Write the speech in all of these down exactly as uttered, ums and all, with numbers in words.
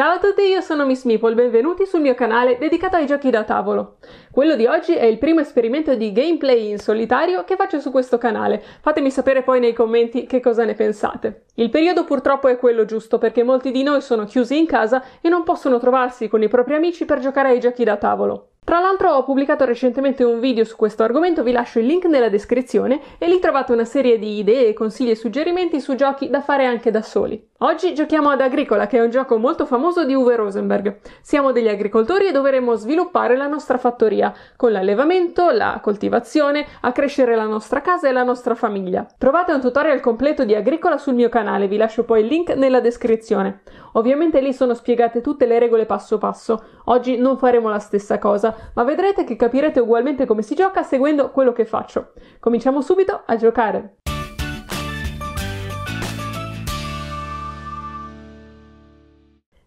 Ciao a tutti, io sono Miss Meeple, benvenuti sul mio canale dedicato ai giochi da tavolo. Quello di oggi è il primo esperimento di gameplay in solitario che faccio su questo canale, fatemi sapere poi nei commenti che cosa ne pensate. Il periodo purtroppo è quello giusto perché molti di noi sono chiusi in casa e non possono trovarsi con i propri amici per giocare ai giochi da tavolo. Tra l'altro ho pubblicato recentemente un video su questo argomento, vi lascio il link nella descrizione e lì trovate una serie di idee, consigli e suggerimenti su giochi da fare anche da soli. Oggi giochiamo ad Agricola, che è un gioco molto famoso di Uwe Rosenberg. Siamo degli agricoltori e dovremo sviluppare la nostra fattoria, con l'allevamento, la coltivazione, accrescere la nostra casa e la nostra famiglia. Trovate un tutorial completo di Agricola sul mio canale, vi lascio poi il link nella descrizione. Ovviamente lì sono spiegate tutte le regole passo passo. Oggi non faremo la stessa cosa, ma vedrete che capirete ugualmente come si gioca seguendo quello che faccio. Cominciamo subito a giocare!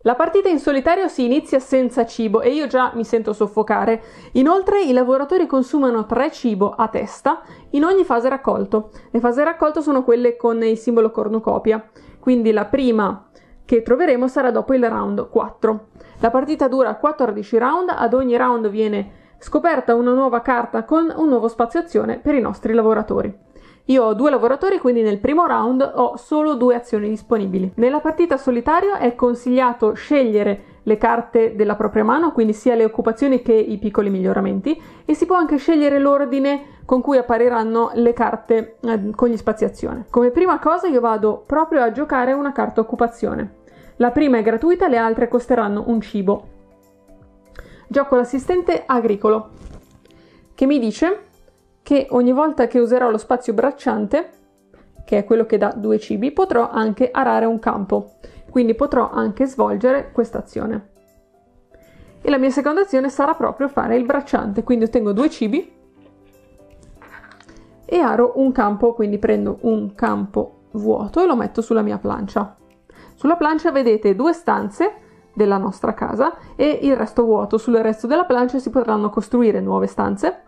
La partita in solitario si inizia senza cibo e io già mi sento soffocare. Inoltre i lavoratori consumano tre cibo a testa in ogni fase raccolto. Le fasi raccolto sono quelle con il simbolo cornucopia, quindi la prima che troveremo sarà dopo il round quattro. La partita dura quattordici round, ad ogni round viene scoperta una nuova carta con un nuovo spazio azione per i nostri lavoratori. Io ho due lavoratori, quindi nel primo round ho solo due azioni disponibili. Nella partita solitario è consigliato scegliere le carte della propria mano, quindi sia le occupazioni che i piccoli miglioramenti, e si può anche scegliere l'ordine con cui appariranno le carte eh, con gli spazi azione. Come prima cosa io vado proprio a giocare una carta occupazione. La prima è gratuita, le altre costeranno un cibo. Gioco l'assistente agricolo, che mi dice che ogni volta che userò lo spazio bracciante, che è quello che dà due cibi, potrò anche arare un campo, quindi potrò anche svolgere quest'azione. E la mia seconda azione sarà proprio fare il bracciante, quindi ottengo due cibi e aro un campo, quindi prendo un campo vuoto e lo metto sulla mia plancia. Sulla plancia vedete due stanze della nostra casa e il resto vuoto. Sul resto della plancia si potranno costruire nuove stanze,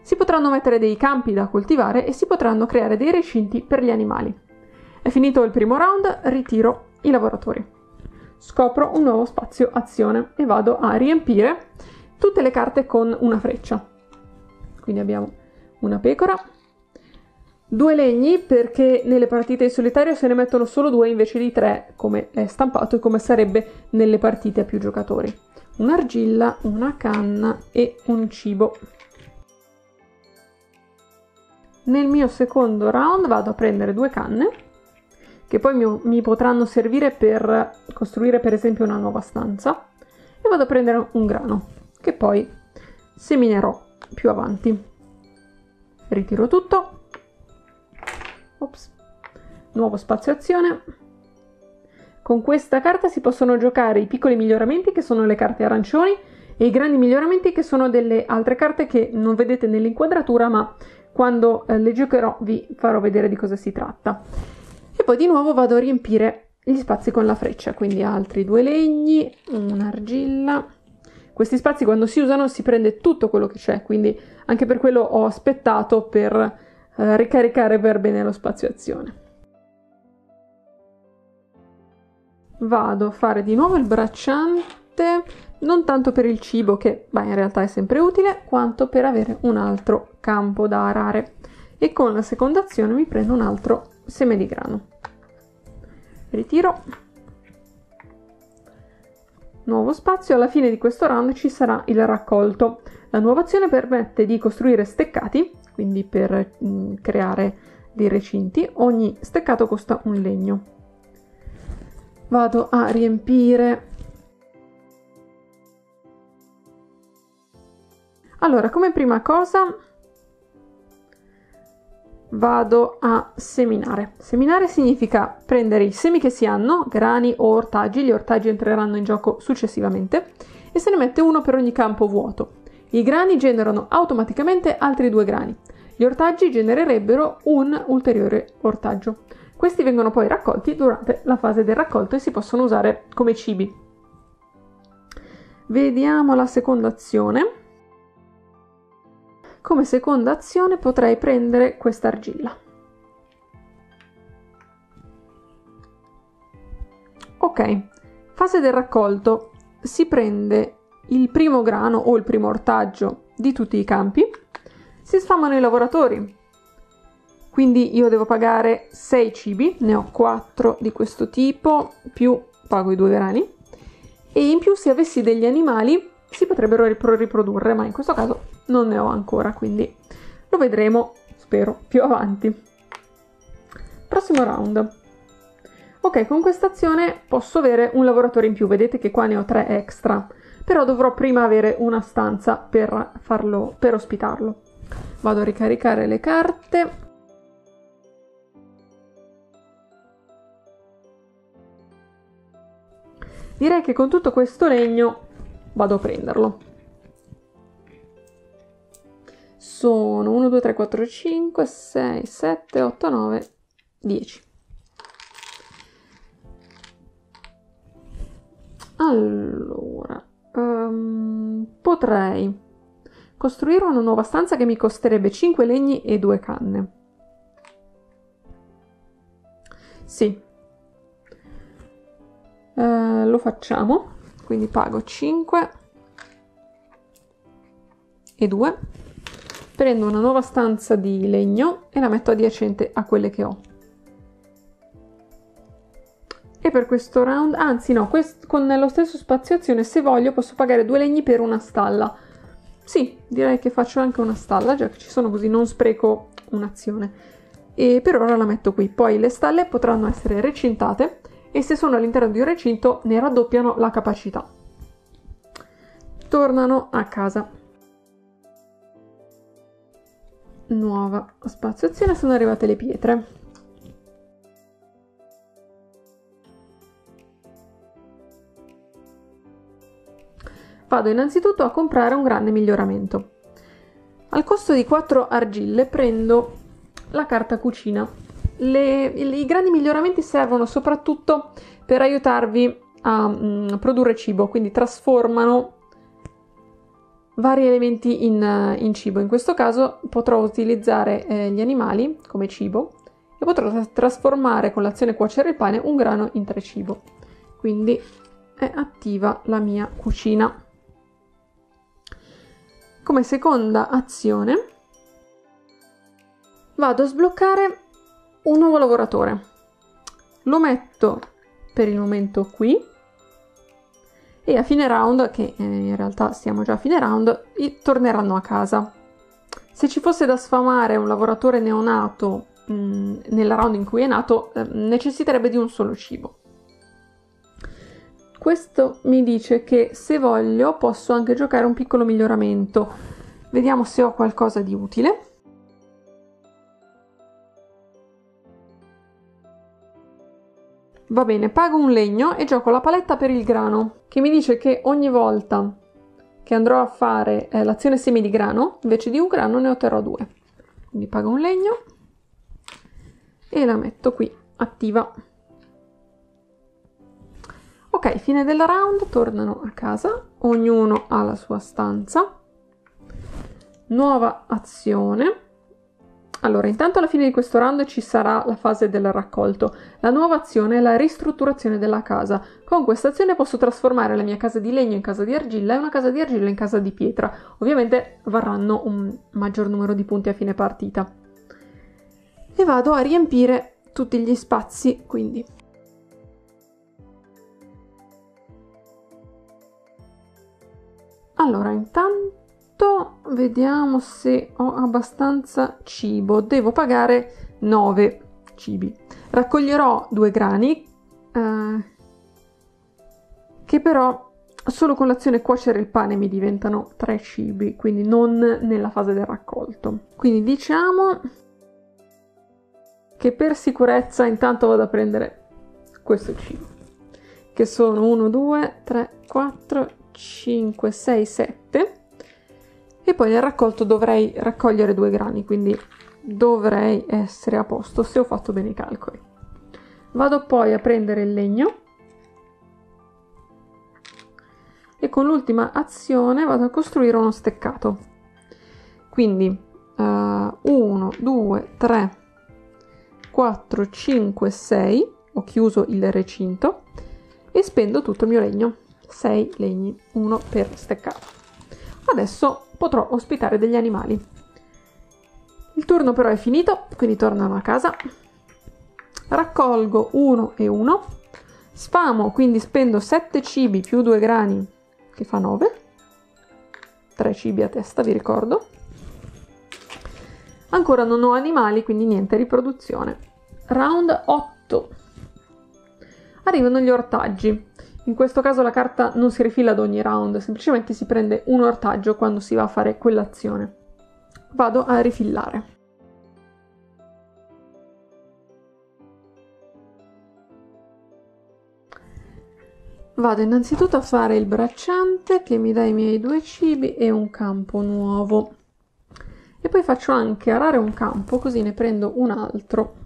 si potranno mettere dei campi da coltivare e si potranno creare dei recinti per gli animali. È finito il primo round, ritiro i lavoratori. Scopro un nuovo spazio azione e vado a riempire tutte le carte con una freccia. Quindi abbiamo una pecora, due legni, perché nelle partite in solitario se ne mettono solo due invece di tre, come è stampato e come sarebbe nelle partite a più giocatori. Un'argilla, una canna e un cibo. Nel mio secondo round vado a prendere due canne, che poi mi, mi potranno servire per costruire per esempio una nuova stanza, e vado a prendere un grano, che poi seminerò più avanti. Ritiro tutto. Ops. Nuovo spazio azione. Con questa carta si possono giocare i piccoli miglioramenti, che sono le carte arancioni, e i grandi miglioramenti, che sono delle altre carte che non vedete nell'inquadratura, ma quando le giocherò vi farò vedere di cosa si tratta. E poi di nuovo vado a riempire gli spazi con la freccia, quindi altri due legni, un'argilla. Questi spazi quando si usano si prende tutto quello che c'è, quindi anche per quello ho aspettato per eh, ricaricare per bene lo spazio azione. Vado a fare di nuovo il bracciante, non tanto per il cibo, che beh, in realtà è sempre utile, quanto per avere un altro campo da arare, e con la seconda azione mi prendo un altro seme di grano. Ritiro, nuovo spazio. Alla fine di questo round ci sarà il raccolto. La nuova azione permette di costruire steccati, quindi per mh, creare dei recinti. Ogni steccato costa un legno. Vado a riempire. Allora, come prima cosa vado a seminare. Seminare significa prendere i semi che si hanno, grani o ortaggi, gli ortaggi entreranno in gioco successivamente, e se ne mette uno per ogni campo vuoto. I grani generano automaticamente altri due grani, gli ortaggi genererebbero un ulteriore ortaggio. Questi vengono poi raccolti durante la fase del raccolto e si possono usare come cibi. Vediamo la seconda azione. Come seconda azione potrei prendere questa argilla. Ok, Fase del raccolto. Si prende il primo grano o il primo ortaggio di tutti i campi, si sfamano i lavoratori. Quindi io devo pagare sei cibi, ne ho quattro di questo tipo, più pago i due grani. E in più, se avessi degli animali, si potrebbero riprodurre, ma in questo caso non ne ho ancora, quindi lo vedremo, spero, più avanti. Prossimo round. Ok, con questa azione posso avere un lavoratore in più, vedete che qua ne ho tre extra, però dovrò prima avere una stanza per farlo, per ospitarlo. Vado a ricaricare le carte. Direi che con tutto questo legno vado a prenderlo. Sono uno, due, tre, quattro, cinque, sei, sette, otto, nove, dieci. Allora, um, potrei costruire una nuova stanza che mi costerebbe cinque legni e due canne. Sì. Uh, lo facciamo, quindi pago cinque e due, prendo una nuova stanza di legno e la metto adiacente a quelle che ho. E per questo round, anzi no, quest con lo stesso spaziazione, se voglio posso pagare due legni per una stalla. Sì, direi che faccio anche una stalla, già che ci sono, così non spreco un'azione. E per ora la metto qui, poi le stalle potranno essere recintate e se sono all'interno di un recinto ne raddoppiano la capacità. Tornano a casa. Nuova spaziazione, sono arrivate le pietre. Vado innanzitutto a comprare un grande miglioramento. Al costo di quattro argille prendo la carta cucina. Le, I grandi miglioramenti servono soprattutto per aiutarvi a mh, produrre cibo, quindi trasformano vari elementi in, in cibo. In questo caso potrò utilizzare eh, gli animali come cibo e potrò trasformare con l'azione cuocere il pane un grano in tre cibo. Quindi è attiva la mia cucina. Come seconda azione vado a sbloccare un nuovo lavoratore. Lo metto per il momento qui e a fine round, che in realtà siamo già a fine round, torneranno a casa. Se ci fosse da sfamare un lavoratore neonato mh, nella round in cui è nato, eh, necessiterebbe di un solo cibo. Questo mi dice che se voglio posso anche giocare un piccolo miglioramento. Vediamo se ho qualcosa di utile. Va bene, pago un legno e gioco la paletta per il grano, che mi dice che ogni volta che andrò a fare eh, l'azione semi di grano, invece di un grano ne otterrò due. Quindi pago un legno e la metto qui, attiva. Ok, fine della round, tornano a casa, ognuno ha la sua stanza. Nuova azione. Allora, intanto alla fine di questo round ci sarà la fase del raccolto. La nuova azione è la ristrutturazione della casa. Con questa azione posso trasformare la mia casa di legno in casa di argilla e una casa di argilla in casa di pietra. Ovviamente varranno un maggior numero di punti a fine partita. E vado a riempire tutti gli spazi, quindi. Allora, intanto vediamo se ho abbastanza cibo. Devo pagare nove cibi. Raccoglierò due grani, eh, che però solo con l'azione cuocere il pane mi diventano tre cibi, quindi non nella fase del raccolto. Quindi diciamo che per sicurezza intanto vado a prendere questo cibo, che sono uno, due, tre, quattro, cinque, sei, sette. E poi nel raccolto dovrei raccogliere due grani, quindi dovrei essere a posto se ho fatto bene i calcoli. Vado poi a prendere il legno e con l'ultima azione vado a costruire uno steccato. Quindi uno, due, tre, quattro, cinque, sei, ho chiuso il recinto e spendo tutto il mio legno, sei legni, uno per steccato. Adesso potrò ospitare degli animali. Il turno però è finito, quindi tornano a casa. Raccolgo uno e uno, sfamo, quindi spendo sette cibi più due grani, che fa nove, tre cibi a testa, vi ricordo. Ancora non ho animali, quindi niente riproduzione. Round otto. Arrivano gli ortaggi. In questo caso la carta non si rifila ad ogni round, semplicemente si prende un ortaggio quando si va a fare quell'azione. Vado a rifillare. Vado innanzitutto a fare il bracciante che mi dà i miei due cibi e un campo nuovo. E poi faccio anche arare un campo, così ne prendo un altro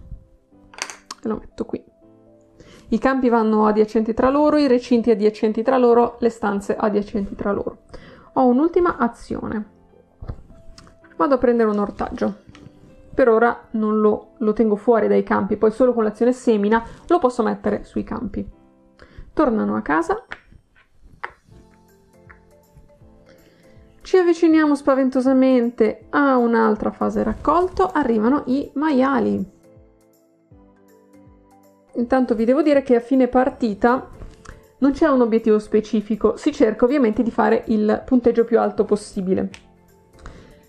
e lo metto qui. I campi vanno adiacenti tra loro, i recinti adiacenti tra loro, le stanze adiacenti tra loro. Ho un'ultima azione. Vado a prendere un ortaggio. Per ora non lo, lo tengo fuori dai campi, poi solo con l'azione semina lo posso mettere sui campi. Tornano a casa. Ci avviciniamo spaventosamente a un'altra fase raccolto. Arrivano i maiali. Intanto vi devo dire che a fine partita non c'è un obiettivo specifico, si cerca ovviamente di fare il punteggio più alto possibile.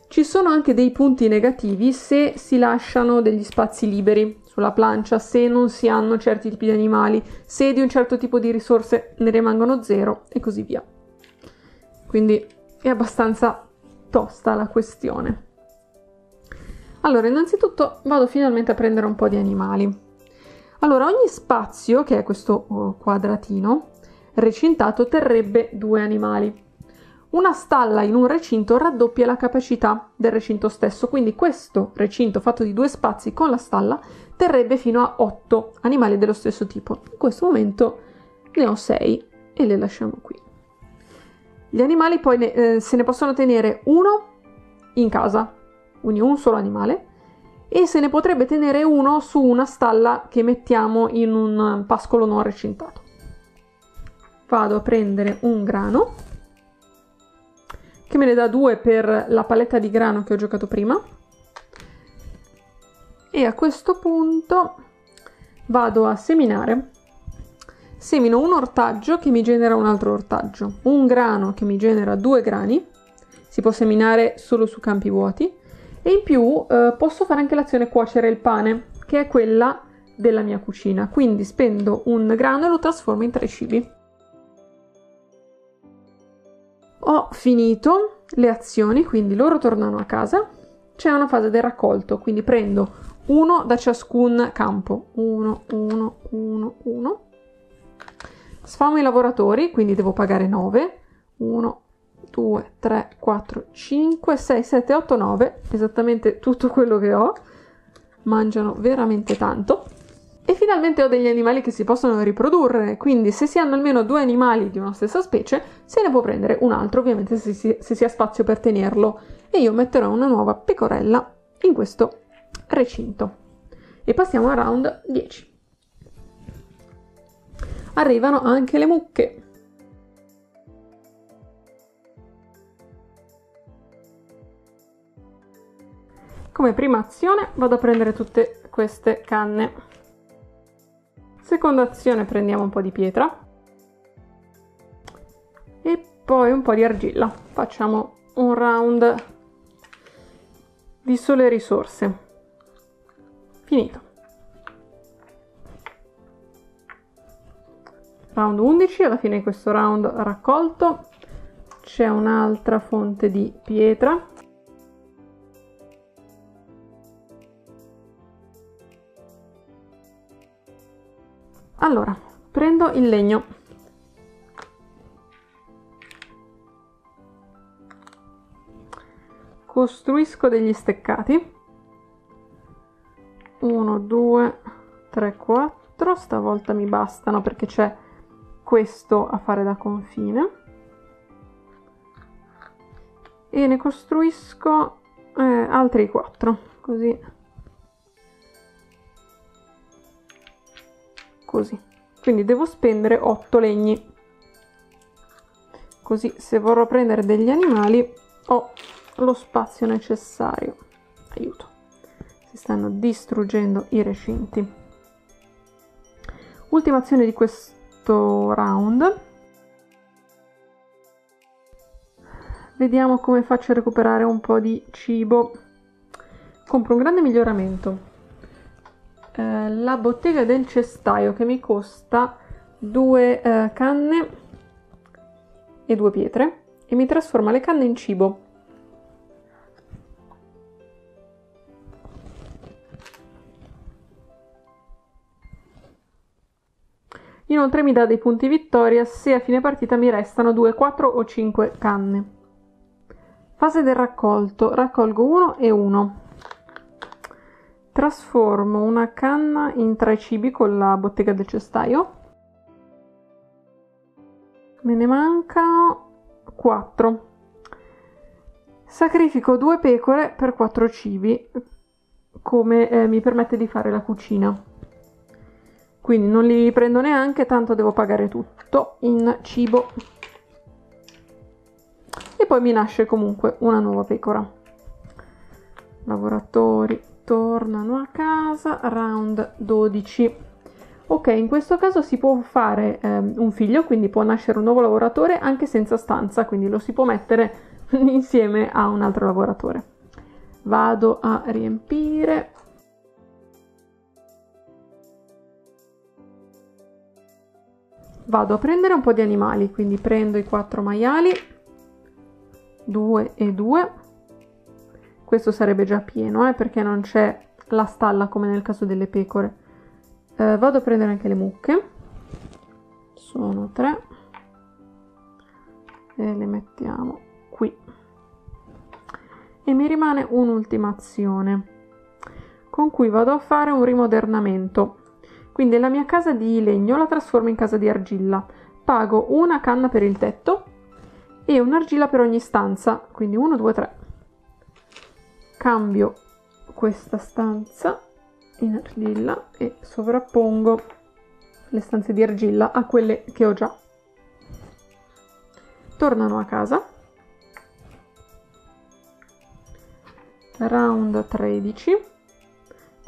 Ci sono anche dei punti negativi se si lasciano degli spazi liberi sulla plancia, se non si hanno certi tipi di animali, se di un certo tipo di risorse ne rimangono zero e così via. Quindi è abbastanza tosta la questione. Allora, innanzitutto vado finalmente a prendere un po' di animali. Allora, ogni spazio, che è questo quadratino, recintato, terrebbe due animali. Una stalla in un recinto raddoppia la capacità del recinto stesso, quindi questo recinto fatto di due spazi con la stalla terrebbe fino a otto animali dello stesso tipo. In questo momento ne ho sei e le lasciamo qui. Gli animali poi ne, eh, se ne possono tenere uno in casa, quindi un solo animale, e se ne potrebbe tenere uno su una stalla che mettiamo in un pascolo non recintato. Vado a prendere un grano, che me ne dà due per la paletta di grano che ho giocato prima, e a questo punto vado a seminare. Semino un ortaggio che mi genera un altro ortaggio, un grano che mi genera due grani, si può seminare solo su campi vuoti, e in più eh, posso fare anche l'azione cuocere il pane, che è quella della mia cucina. Quindi spendo un grano e lo trasformo in tre cibi. Ho finito le azioni, quindi loro tornano a casa. C'è una fase del raccolto, quindi prendo uno da ciascun campo. Uno, uno, uno, uno. Sfamo i lavoratori, quindi devo pagare nove. uno, due, tre, quattro, cinque, sei, sette, otto, nove, esattamente tutto quello che ho. Mangiano veramente tanto. E finalmente ho degli animali che si possono riprodurre, quindi se si hanno almeno due animali di una stessa specie se ne può prendere un altro, ovviamente se si, se si ha spazio per tenerlo, e io metterò una nuova pecorella in questo recinto. E passiamo al round dieci. Arrivano anche le mucche. Come prima azione vado a prendere tutte queste canne. Seconda azione prendiamo un po' di pietra e poi un po' di argilla. Facciamo un round di sole risorse. Finito. Round undici, alla fine di questo round raccolto c'è un'altra fonte di pietra. Allora, prendo il legno, costruisco degli steccati, uno, due, tre, quattro, stavolta mi bastano perché c'è questo a fare da confine, e ne costruisco eh, altri quattro, così. Così. quindi devo spendere otto legni. Così se vorrò prendere degli animali ho lo spazio necessario. Aiuto, si stanno distruggendo i recinti. Ultima azione di questo round. Vediamo come faccio a recuperare un po' di cibo. Compro un grande miglioramento. Eh, la bottega del cestaio, che mi costa due eh, canne e due pietre, e mi trasforma le canne in cibo. Inoltre mi dà dei punti vittoria se a fine partita mi restano due, quattro o cinque canne. Fase del raccolto. Raccolgo uno e uno. Trasformo una canna in tre cibi con la bottega del cestaio. Me ne mancano quattro. Sacrifico due pecore per quattro cibi, come eh, mi permette di fare la cucina. Quindi non li prendo neanche, tanto devo pagare tutto in cibo. E poi mi nasce comunque una nuova pecora. Lavoratori tornano a casa, round dodici. Ok, in questo caso si può fare eh, un figlio, quindi può nascere un nuovo lavoratore anche senza stanza, quindi lo si può mettere insieme a un altro lavoratore. Vado a riempire... Vado a prendere un po' di animali, quindi prendo i quattro maiali, due e due. Questo sarebbe già pieno, eh, perché non c'è la stalla come nel caso delle pecore. Eh, vado a prendere anche le mucche, sono tre, e le mettiamo qui. E mi rimane un'ultima azione, con cui vado a fare un rimodernamento. Quindi la mia casa di legno la trasformo in casa di argilla, pago una canna per il tetto e un'argilla per ogni stanza, quindi uno, due, tre. Cambio questa stanza in argilla e sovrappongo le stanze di argilla a quelle che ho già. Tornano a casa. Round tredici.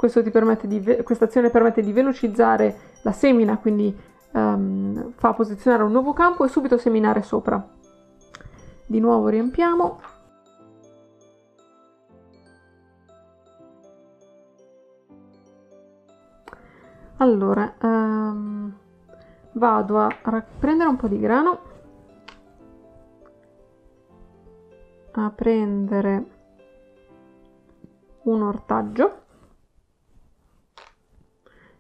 Questo ti permette di, questa azione permette di velocizzare la semina, quindi um, fa posizionare un nuovo campo e subito seminare sopra. Di nuovo riempiamo. Allora, um, vado a prendere un po' di grano, a prendere un ortaggio,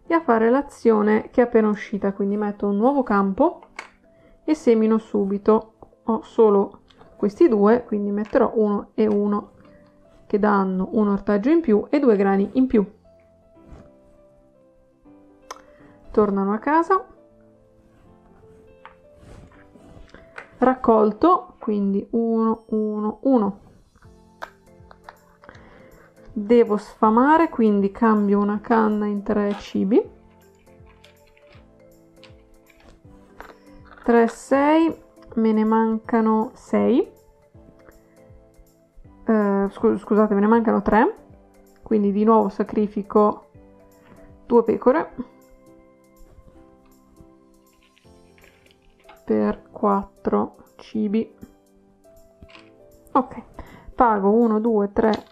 e a fare l'azione che è appena uscita, quindi metto un nuovo campo e semino subito. Ho solo questi due, quindi metterò uno e uno che danno un ortaggio in più e due grani in più. Tornano a casa. Raccolto, quindi uno, uno, uno. Devo sfamare, quindi cambio una canna in tre cibi. tre, sei, me ne mancano sei. Eh, scu scusate, me ne mancano tre. Quindi di nuovo sacrifico due pecore per quattro cibi. Ok, pago uno, due, tre,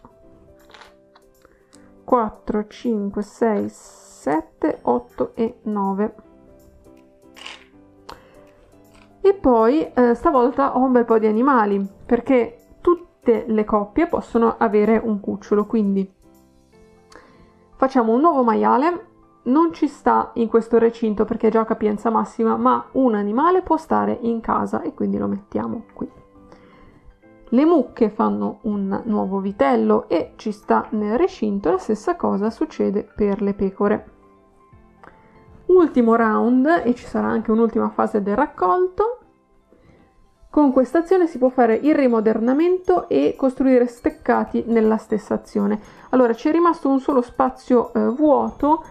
quattro, cinque, sei, sette, otto e nove. E poi eh, stavolta ho un bel po' di animali, perché tutte le coppie possono avere un cucciolo. Quindi facciamo un nuovo maiale, non ci sta in questo recinto perché è già capienza massima, ma un animale può stare in casa e quindi lo mettiamo qui. Le mucche fanno un nuovo vitello e ci sta nel recinto, la stessa cosa succede per le pecore. Ultimo round, e ci sarà anche un'ultima fase del raccolto. Con questa azione si può fare il rimodernamento e costruire steccati nella stessa azione. Allora, ci è rimasto un solo spazio eh, vuoto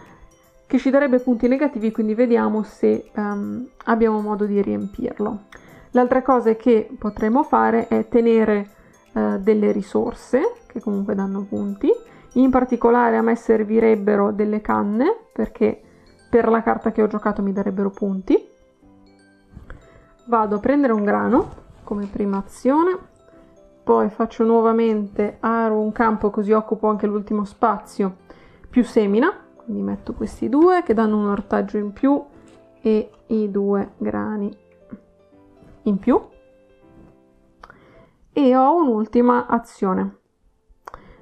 che ci darebbe punti negativi, quindi vediamo se um, abbiamo modo di riempirlo. L'altra cosa che potremmo fare è tenere uh, delle risorse, che comunque danno punti. In particolare a me servirebbero delle canne, perché per la carta che ho giocato mi darebbero punti. Vado a prendere un grano come prima azione, poi faccio nuovamente aro un campo, così occupo anche l'ultimo spazio, più semina, quindi metto questi due che danno un ortaggio in più e i due grani in più, e ho un'ultima azione.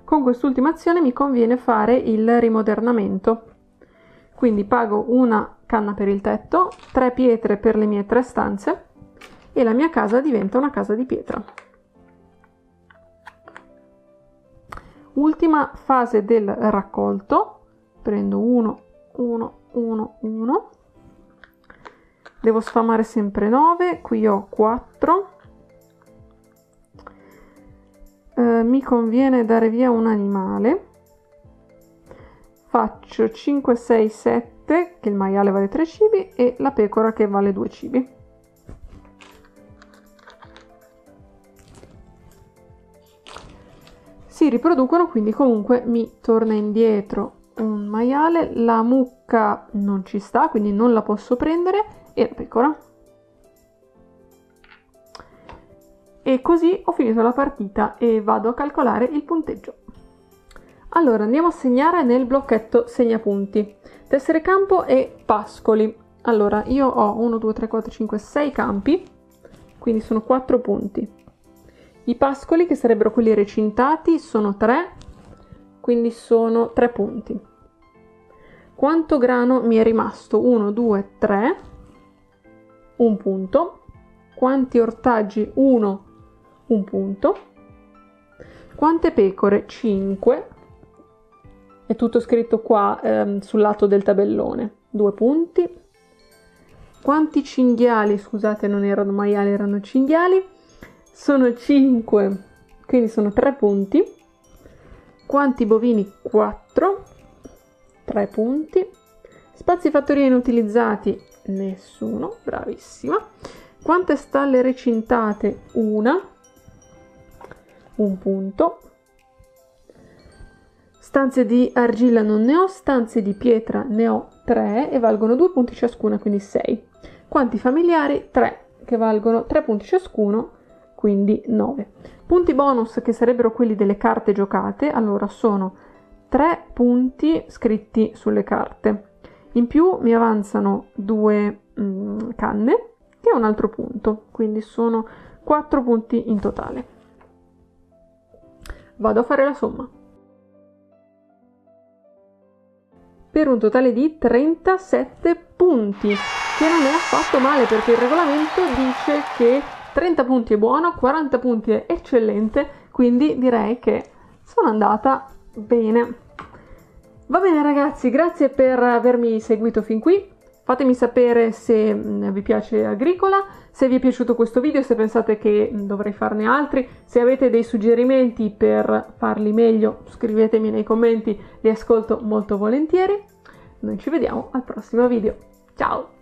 Con quest'ultima azione mi conviene fare il rimodernamento, quindi pago una canna per il tetto, tre pietre per le mie tre stanze e la mia casa diventa una casa di pietra. Ultima fase del raccolto, prendo uno, uno, uno, uno, devo sfamare sempre nove, qui ho quattro, eh, mi conviene dare via un animale, faccio cinque, sei, sette, che il maiale vale tre cibi e la pecora che vale due cibi. Si riproducono, quindi comunque mi torna indietro un maiale, la mucca non ci sta, quindi non la posso prendere, e la pecora. E così ho finito la partita e vado a calcolare il punteggio. Allora andiamo a segnare nel blocchetto segnapunti, tessere campo e pascoli. Allora io ho uno, due, tre, quattro, cinque, sei campi, quindi sono quattro punti. I pascoli, che sarebbero quelli recintati, sono tre, quindi sono tre punti. Quanto grano mi è rimasto? uno, due, tre, un punto. Quanti ortaggi? uno, un punto. Quante pecore? cinque. È tutto scritto qua ehm, sul lato del tabellone, due punti. Quanti cinghiali? Scusate, non erano maiali, erano cinghiali. Sono cinque, quindi sono tre punti. Quanti bovini? quattro, tre punti. Spazi fattoria inutilizzati? Nessuno, bravissima. Quante stalle recintate? Una, un punto. Stanze di argilla non ne ho, stanze di pietra ne ho tre e valgono due punti ciascuna, quindi sei. Quanti familiari? tre, che valgono tre punti ciascuno, quindi nove. Punti bonus, che sarebbero quelli delle carte giocate, allora sono tre punti scritti sulle carte. In più mi avanzano due mm, canne, che è un altro punto, quindi sono quattro punti in totale. Vado a fare la somma. Per un totale di trentasette punti, che non è affatto male, perché il regolamento dice che trenta punti è buono, quaranta punti è eccellente, quindi direi che sono andata bene. Va bene ragazzi, grazie per avermi seguito fin qui. Fatemi sapere se vi piace Agricola, se vi è piaciuto questo video, se pensate che dovrei farne altri, se avete dei suggerimenti per farli meglio scrivetemi nei commenti, li ascolto molto volentieri. Noi ci vediamo al prossimo video, ciao!